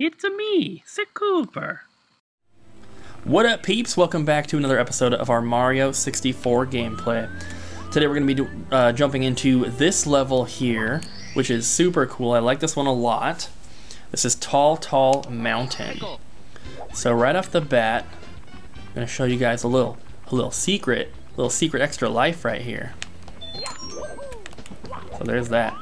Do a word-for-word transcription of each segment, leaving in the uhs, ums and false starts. It's-a me, SicCooper. What up, peeps? Welcome back to another episode of our Mario sixty-four gameplay. Today we're going to be uh, jumping into this level here, which is super cool. I like this one a lot. This is Tall Tall Mountain. So right off the bat, I'm going to show you guys a little, a little secret, little secret extra life right here. So there's that.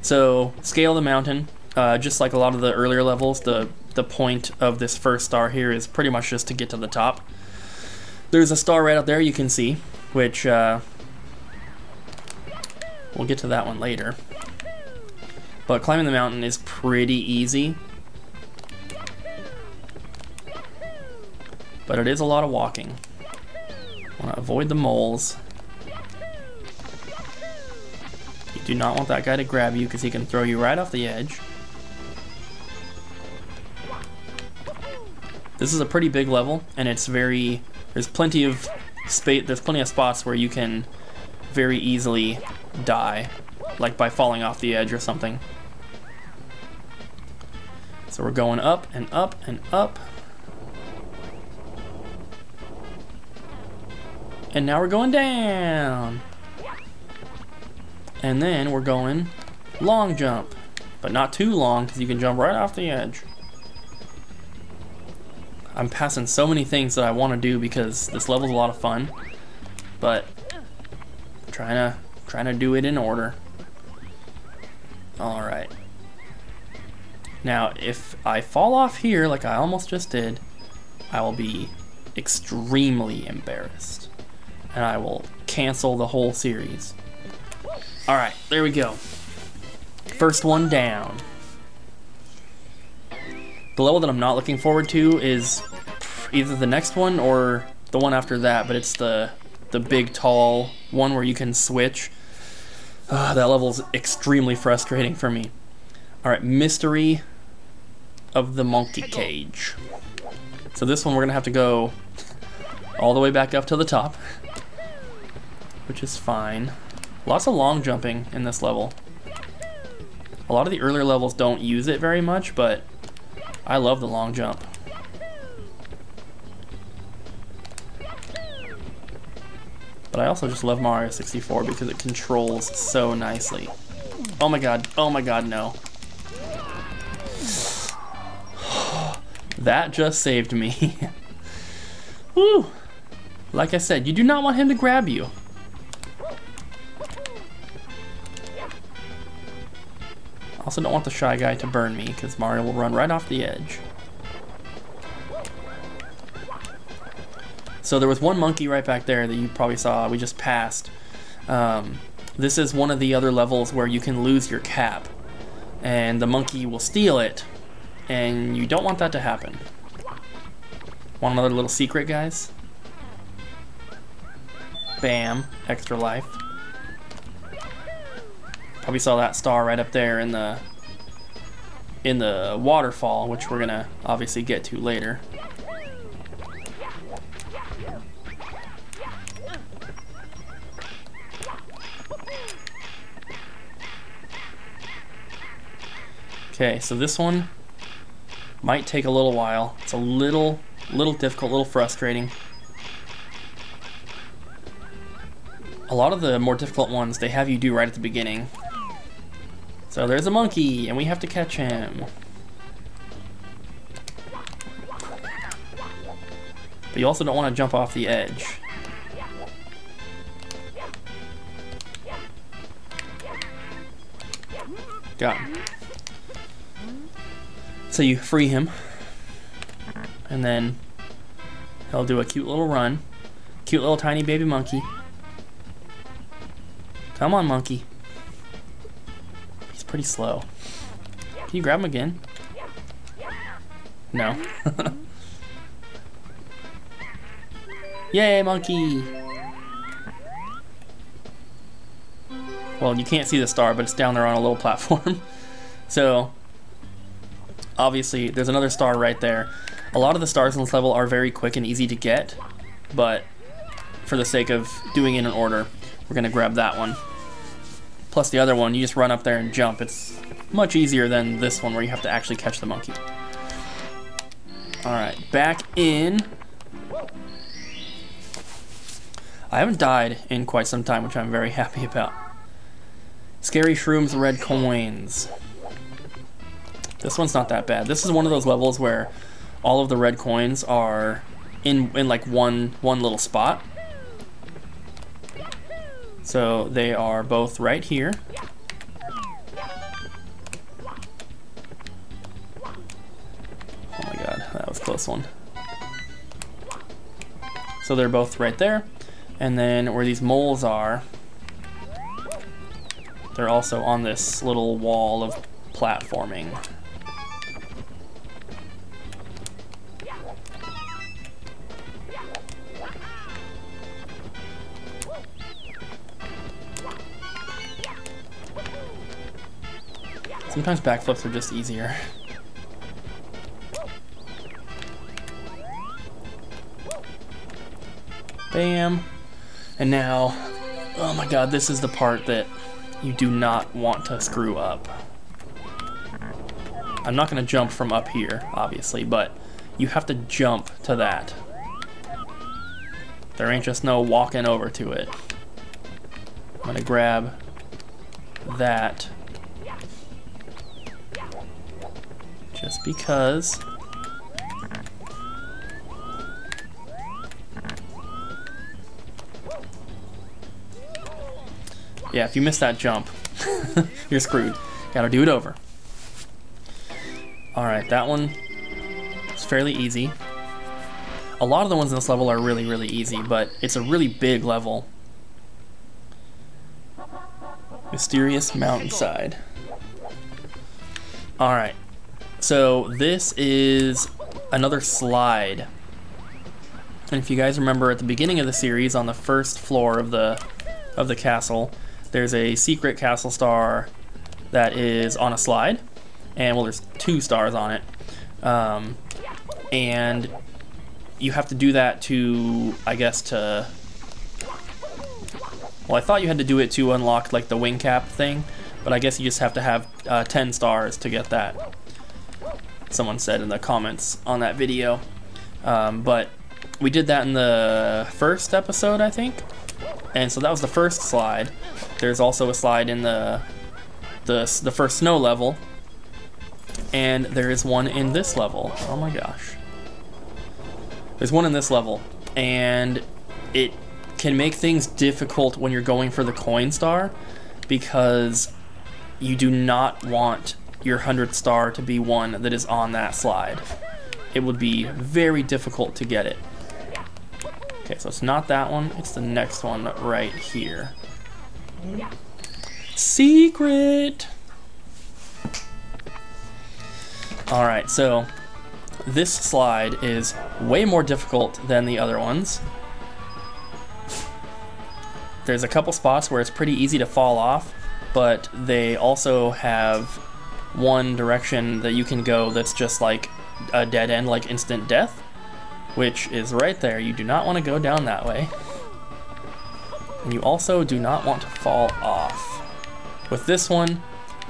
So scale the mountain. Uh, just like a lot of the earlier levels, the, the point of this first star here is pretty much just to get to the top. There's a star right out there you can see, which uh, we'll get to that one later. But climbing the mountain is pretty easy. But it is a lot of walking. Want to avoid the moles. You do not want that guy to grab you because he can throw you right off the edge. This is a pretty big level, and it's very, there's plenty of space, there's plenty of spots where you can very easily die, like by falling off the edge or something. So we're going up and up and up. And now we're going down. And then we're going long jump, but not too long because you can jump right off the edge. I'm passing so many things that I want to do because this level's a lot of fun, but I'm trying to trying to do it in order. All right. Now, if I fall off here like I almost just did, I will be extremely embarrassed, and I will cancel the whole series. All right, there we go. First one down. The level that I'm not looking forward to is either the next one or the one after that, but it's the the big tall one where you can switch. Uh, that level's extremely frustrating for me. All right, Mystery of the Monkey Cage. So this one we're gonna have to go all the way back up to the top, which is fine. Lots of long jumping in this level. A lot of the earlier levels don't use it very much, but I love the long jump. But I also just love Mario sixty-four because it controls so nicely. Oh my god, oh my god, no. That just saved me. Woo! Like I said, you do not want him to grab you. Also don't want the shy guy to burn me because Mario will run right off the edge. So there was one monkey right back there that you probably saw we just passed. Um, this is one of the other levels where you can lose your cap and the monkey will steal it, and you don't want that to happen. Want another little secret, guys? Bam, extra life. Probably saw that star right up there in the in the waterfall, which we're gonna obviously get to later. Okay, so this one might take a little while. It's a little little difficult, a little frustrating. A lot of the more difficult ones they have you do right at the beginning. So there's a monkey, and we have to catch him. But you also don't want to jump off the edge. Got him. So you free him, and then he'll do a cute little run. Cute little tiny baby monkey. Come on, monkey. Pretty slow. Can you grab him again? No. Yay, monkey! Well, you can't see the star, but it's down there on a little platform. So, obviously, there's another star right there. A lot of the stars in this level are very quick and easy to get, but for the sake of doing it in order, we're gonna grab that one. Plus the other one, you just run up there and jump. It's much easier than this one where you have to actually catch the monkey. Alright, back in. I haven't died in quite some time, which I'm very happy about. Scary Shrooms Red Coins. This one's not that bad. This is one of those levels where all of the red coins are in in like one one little spot. So they are both right here. Oh my god, that was a close one. So they're both right there. And then where these moles are, they're also on this little wall of platforming. Sometimes backflips are just easier. Bam. And now, oh my god, this is the part that you do not want to screw up. I'm not going to jump from up here, obviously, but you have to jump to that. There ain't just no walking over to it. I'm going to grab that just because. Yeah, if you miss that jump, you're screwed. Gotta do it over. Alright, that one is fairly easy. A lot of the ones in this level are really, really easy, but it's a really big level. Mysterious Mountainside. Alright, so this is another slide. And if you guys remember at the beginning of the series, on the first floor of the of the castle, there's a secret castle star that is on a slide, and well, there's two stars on it, um, and you have to do that to, I guess to, well, I thought you had to do it to unlock like the wing cap thing, but I guess you just have to have uh, ten stars to get that. Someone said in the comments on that video, um, but we did that in the first episode, I think. And so that was the first slide. There's also a slide in the, the the first snow level, and there is one in this level. Oh my gosh. There's one in this level, and it can make things difficult when you're going for the coin star, because you do not want your hundredth star to be one that is on that slide. It would be very difficult to get it. Okay, so it's not that one, it's the next one right here. Secret! Alright, so this slide is way more difficult than the other ones. There's a couple spots where it's pretty easy to fall off, but they also have one direction that you can go that's just like a dead end, like instant death, which is right there. You do not want to go down that way. And you also do not want to fall off. With this one,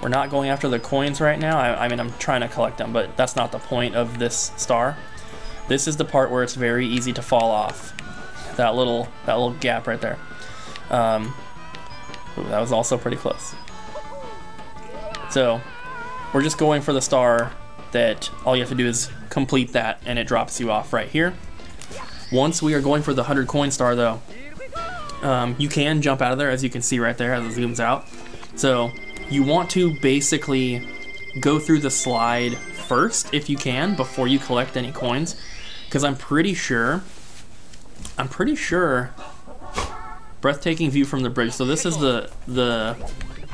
we're not going after the coins right now. I, I mean, I'm trying to collect them, but that's not the point of this star. This is the part where it's very easy to fall off. That little that little gap right there. Um, ooh, that was also pretty close. So we're just going for the star that all you have to do is complete that, and it drops you off right here. Once we are going for the hundred coin star though, um, you can jump out of there, as you can see right there as it zooms out. So you want to basically go through the slide first if you can before you collect any coins, because I'm pretty sure I'm pretty sure breathtaking view from the bridge. So this is the the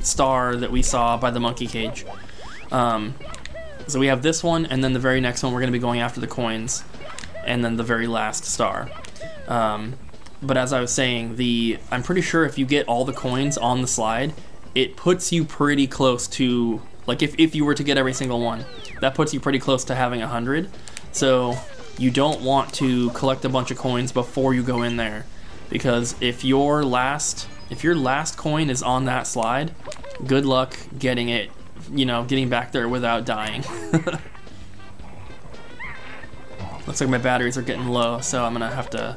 star that we saw by the monkey cage. um, So we have this one, and then the very next one we're going to be going after the coins, and then the very last star. Um, but as I was saying, the I'm pretty sure if you get all the coins on the slide, it puts you pretty close to, like if, if you were to get every single one, that puts you pretty close to having a hundred. So you don't want to collect a bunch of coins before you go in there, because if your last, if your last coin is on that slide, good luck getting it. You know, getting back there without dying. Looks like my batteries are getting low, so I'm gonna have to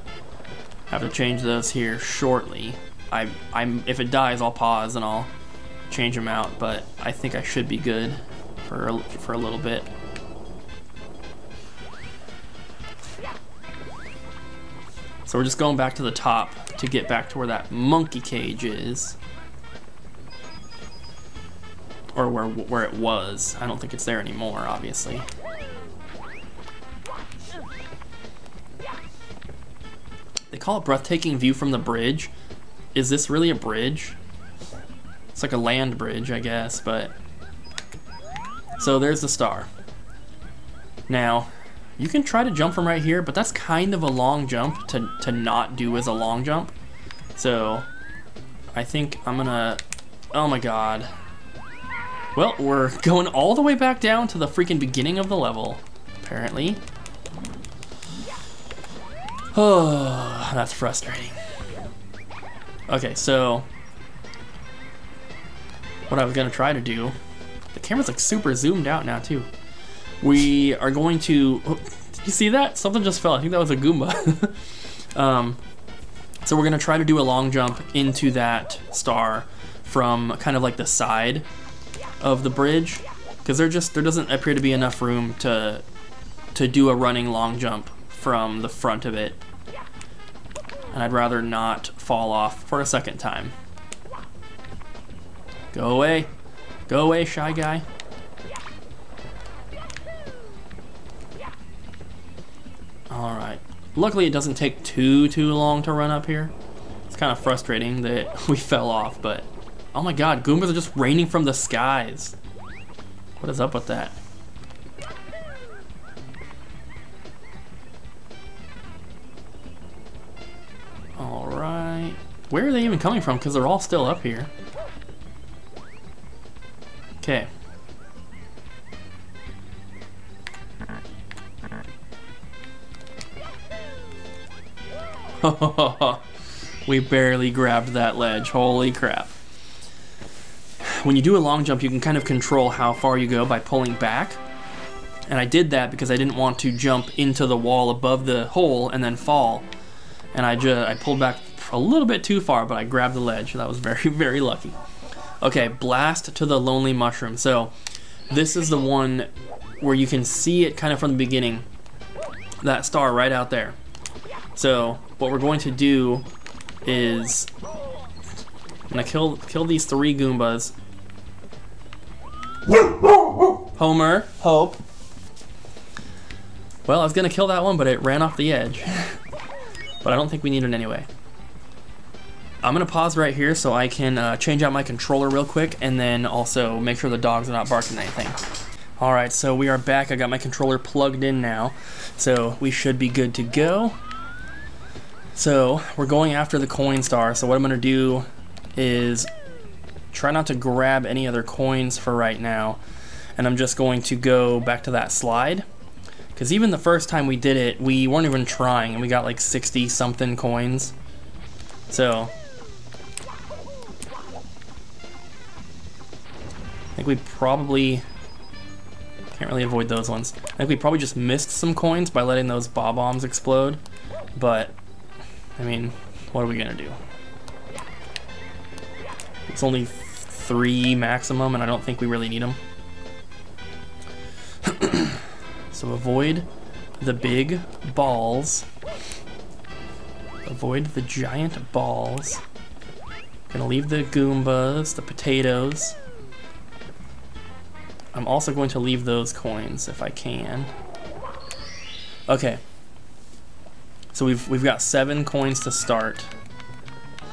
have to change those here shortly. I, I'm if it dies, I'll pause and I'll change them out, but I think I should be good for for a little bit. So we're just going back to the top to get back to where that monkey cage is, or where where it was. I don't think it's there anymore, obviously. They call it breathtaking view from the bridge. Is this really a bridge? It's like a land bridge, I guess, but... So there's the star. Now, you can try to jump from right here, but that's kind of a long jump to, to not do as a long jump. So, I think I'm gonna... Oh my god. Well, we're going all the way back down to the freaking beginning of the level, apparently. Oh, that's frustrating. Okay, so what I was gonna try to do, the camera's like super zoomed out now too. We are going to, oh, did you see that? Something just fell, I think that was a Goomba. um, so we're gonna try to do a long jump into that star from kind of like the side of the bridge, because there just, there doesn't appear to be enough room to, to do a running long jump from the front of it, and I'd rather not fall off for a second time. Go away. Go away, shy guy. Alright. Luckily it doesn't take too, too long to run up here. It's kind of frustrating that we fell off, but... Oh my god, Goombas are just raining from the skies. What is up with that? Alright. Where are they even coming from? Because they're all still up here. Okay. We barely grabbed that ledge. Holy crap. When you do a long jump, you can kind of control how far you go by pulling back. And I did that because I didn't want to jump into the wall above the hole and then fall. And I just I pulled back a little bit too far, but I grabbed the ledge. That was very, very lucky. Okay, blast to the lonely mushroom. So this is the one where you can see it kind of from the beginning, that star right out there. So what we're going to do is I'm gonna kill kill these three Goombas. Homer, Hope. Well, I was gonna kill that one, but it ran off the edge. But I don't think we need it anyway. I'm gonna pause right here so I can uh, change out my controller real quick, and then also make sure the dogs are not barking at anything. All right, so we are back. I got my controller plugged in now, so we should be good to go. So we're going after the coin star, so what I'm gonna do is try not to grab any other coins for right now, and I'm just going to go back to that slide. Because even the first time we did it, we weren't even trying, and we got like sixty something coins. So I think we probably can't really avoid those ones. I think we probably just missed some coins by letting those bob bombs explode. But I mean, what are we gonna do? It's only three maximum, and I don't think we really need them. So avoid the big balls. Avoid the giant balls. Gonna leave the Goombas, the potatoes. I'm also going to leave those coins if I can. Okay. So we've we've got seven coins to start.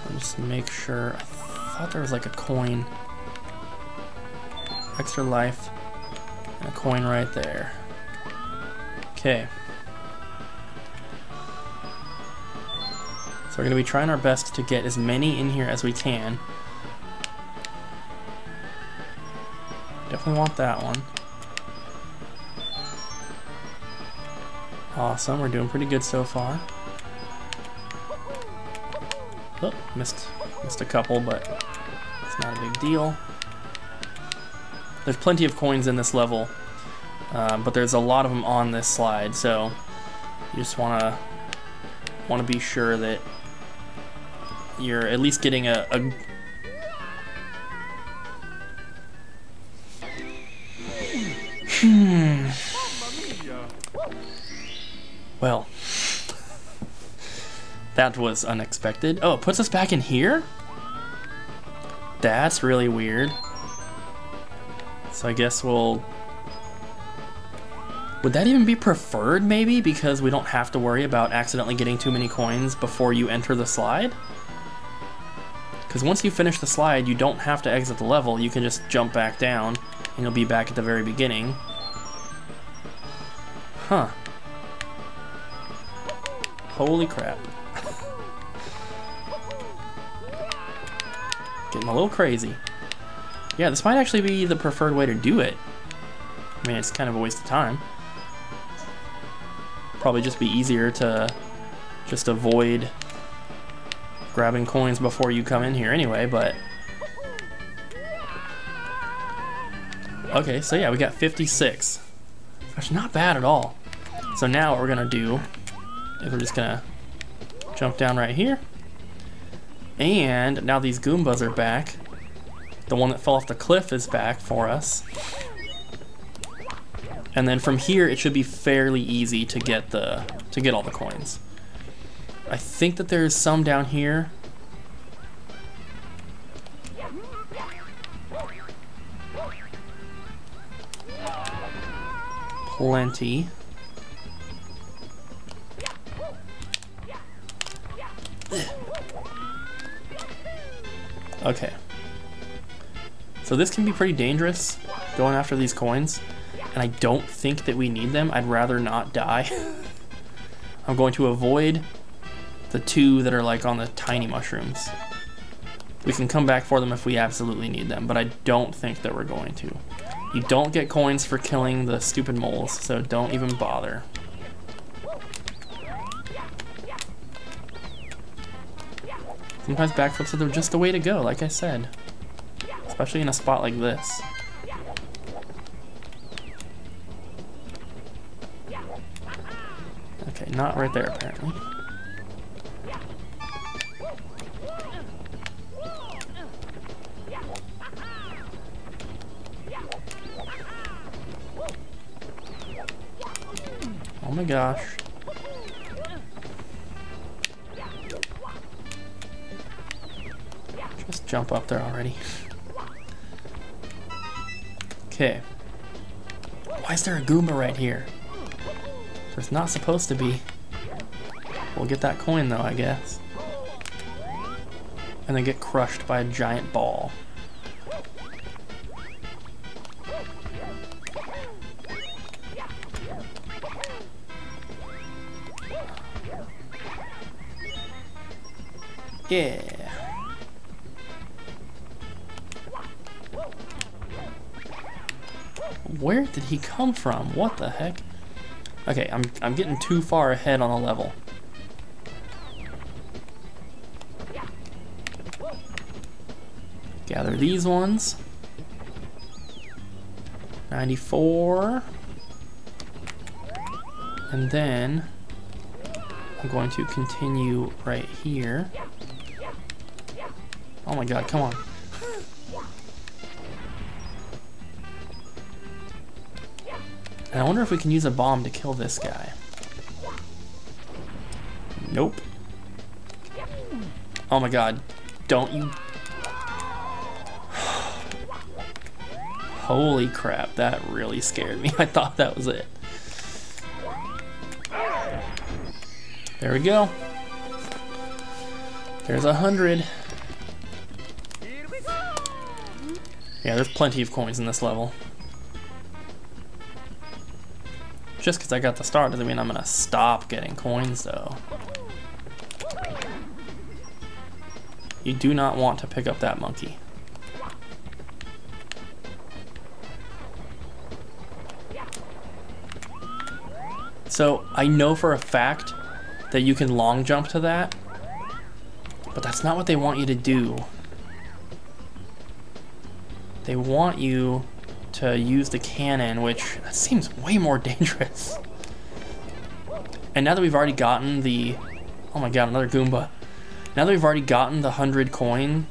I'll just make sure. I thought there was like a coin. Extra life. And a coin right there. Okay. So we're gonna be trying our best to get as many in here as we can. Definitely want that one. Awesome, we're doing pretty good so far. Oh, missed, missed a couple, but it's not a big deal. There's plenty of coins in this level, um, but there's a lot of them on this slide, so You just wanna wanna be sure that you're at least getting a, a Hmm. Well, that was unexpected. Oh, it puts us back in here? That's really weird. So I guess we'll... Would that even be preferred, maybe? Because we don't have to worry about accidentally getting too many coins before you enter the slide? Because once you finish the slide, you don't have to exit the level. You can just jump back down, and you'll be back at the very beginning. Huh. Holy crap. Getting a little crazy. Yeah, this might actually be the preferred way to do it. I mean, it's kind of a waste of time. Probably just be easier to just avoid grabbing coins before you come in here anyway, but... Okay, so yeah, we got fifty-six. That's not bad at all. So now what we're gonna do is we're just gonna jump down right here. And now these Goombas are back. The one that fell off the cliff is back for us. And then from here, it should be fairly easy to get the to get all the coins. I think that there's some down here. Plenty. Okay. So this can be pretty dangerous, going after these coins. And I don't think that we need them. I'd rather not die. I'm going to avoid the two that are like on the tiny mushrooms. We can come back for them if we absolutely need them, but I don't think that we're going to. You don't get coins for killing the stupid moles, so don't even bother. Sometimes backflips are just the way to go, like I said. Especially in a spot like this. Okay, not right there apparently. Oh my gosh. Just jump up there already. Okay. Why is there a Goomba right here? There's not supposed to be. We'll get that coin though, I guess. And then get crushed by a giant ball. Yeah. Where did he come from? What the heck? Okay, I'm I'm getting too far ahead on the level. Gather these ones. ninety-four. And then I'm going to continue right here. Oh my god, come on. And I wonder if we can use a bomb to kill this guy. Nope. Oh my god. Don't you... Holy crap, that really scared me. I thought that was it. There we go. There's a hundred. Yeah, there's plenty of coins in this level. Just because I got the star doesn't mean I'm going to stop getting coins, though. You do not want to pick up that monkey. So, I know for a fact that you can long jump to that, but that's not what they want you to do. They want you to use the cannon, which that seems way more dangerous. And now that we've already gotten the... Oh my god, another Goomba. Now that we've already gotten the one hundred coin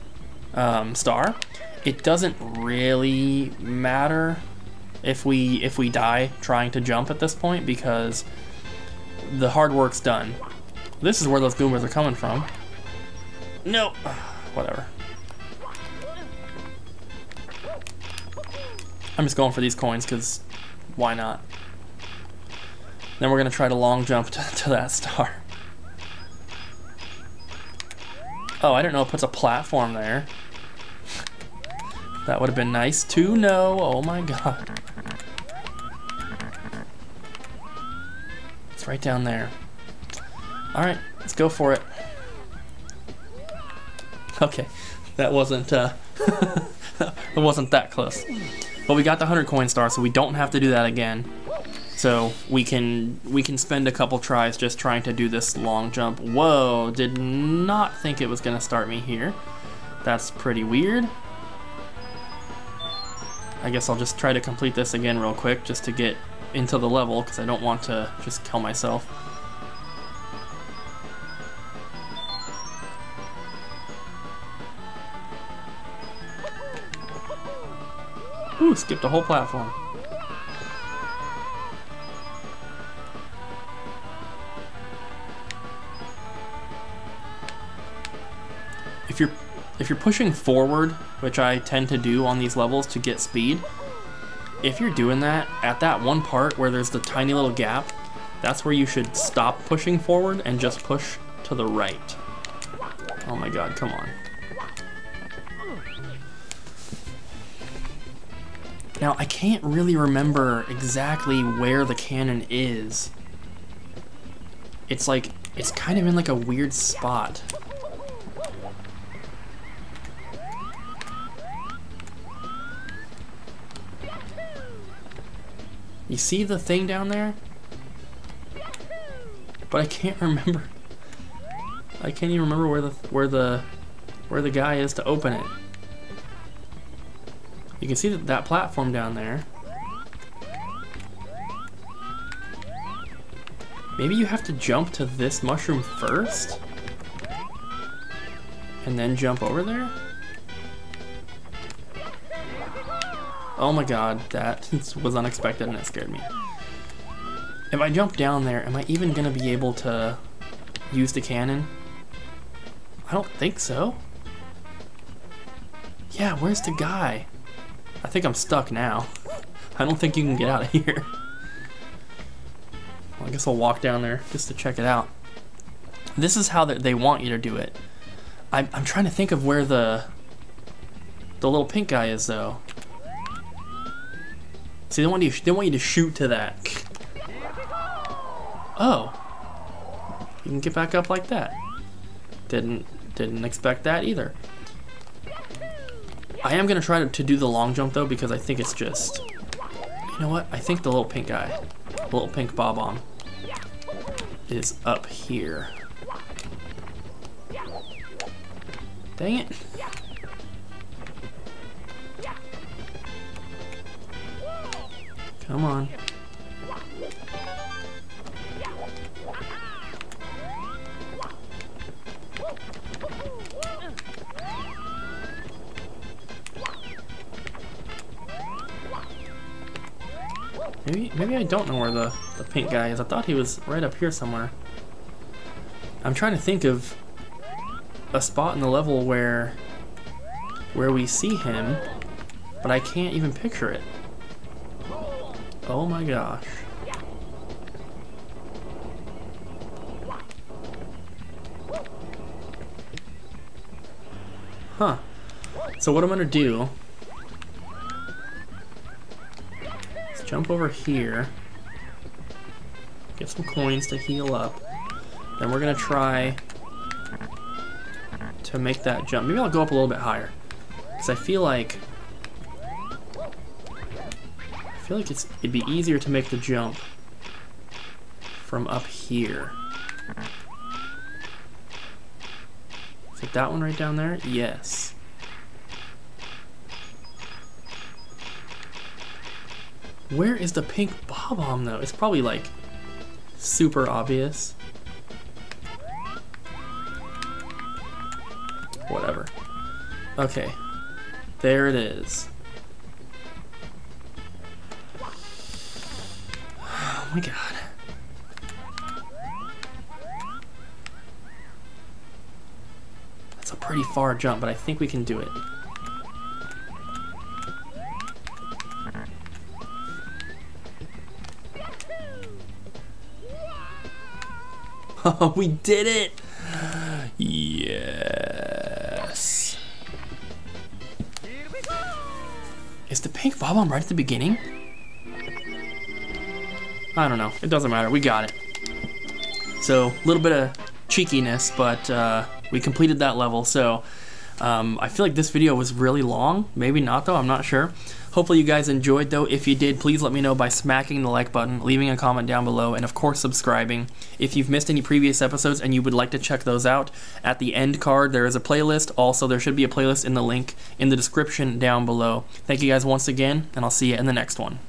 um, star, it doesn't really matter if we if we die trying to jump at this point, because the hard work's done. This is where those Goombas are coming from. No, whatever. I'm just going for these coins because why not? Then we're gonna try to long jump to, to that star. Oh, I don't know, it puts a platform there. That would have been nice to know. Oh my god. It's right down there. Alright, let's go for it. Okay, that wasn't uh, it wasn't that close. But we got the one hundred coin star, so we don't have to do that again. So we can we can spend a couple tries just trying to do this long jump. Whoa, did not think it was gonna start me here. That's pretty weird. I guess I'll just try to complete this again real quick just to get into the level, because I don't want to just kill myself. Ooh, skipped a whole platform. If you're if you're pushing forward, which I tend to do on these levels to get speed, if you're doing that at that one part where there's the tiny little gap, that's where you should stop pushing forward and just push to the right. Oh my god, come on. Now, I can't really remember exactly where the cannon is. It's like, it's kind of in like a weird spot. You see the thing down there? But I can't remember. I can't even remember where the where the where the guy is to open it. You can see that, that platform down there. Maybe you have to jump to this mushroom first? And then jump over there? Oh my god, that was unexpected and it scared me. If I jump down there, am I even gonna be able to use the cannon? I don't think so. Yeah, where's the guy? I think I'm stuck now. I don't think you can get out of here. Well, I guess I'll walk down there just to check it out. This is how they want you to do it. I'm, I'm trying to think of where the the little pink guy is, though. See, they want you, they want you to shoot to that. Oh. You can get back up like that. Didn't, didn't expect that either. I am gonna try to, to do the long jump though, because I think it's just, you know what? I think the little pink guy, the little pink bob-omb is up here. Dang it. Come on. Maybe, maybe I don't know where the, the pink guy is. I thought he was right up here somewhere. I'm trying to think of a spot in the level where where we see him, but I can't even picture it. Oh my gosh. Huh. So what I'm gonna do, jump over here, get some coins to heal up, then we're gonna try to make that jump. Maybe I'll go up a little bit higher, because I feel like I feel like it's it'd be easier to make the jump from up here. Is it that one right down there? Yes. Where is the pink bob-omb though? It's probably like super obvious. Whatever. Okay. There it is. Oh my god. That's a pretty far jump, but I think we can do it. Oh, we did it! Yes. Is the pink bob on right at the beginning? I don't know. It doesn't matter. We got it. So, a little bit of cheekiness, but uh, we completed that level. So, um, I feel like this video was really long. Maybe not, though. I'm not sure. Hopefully you guys enjoyed, though. If you did, please let me know by smacking the like button, leaving a comment down below, and of course subscribing. If you've missed any previous episodes and you would like to check those out, at the end card there is a playlist. Also, there should be a playlist in the link in the description down below. Thank you guys once again, and I'll see you in the next one.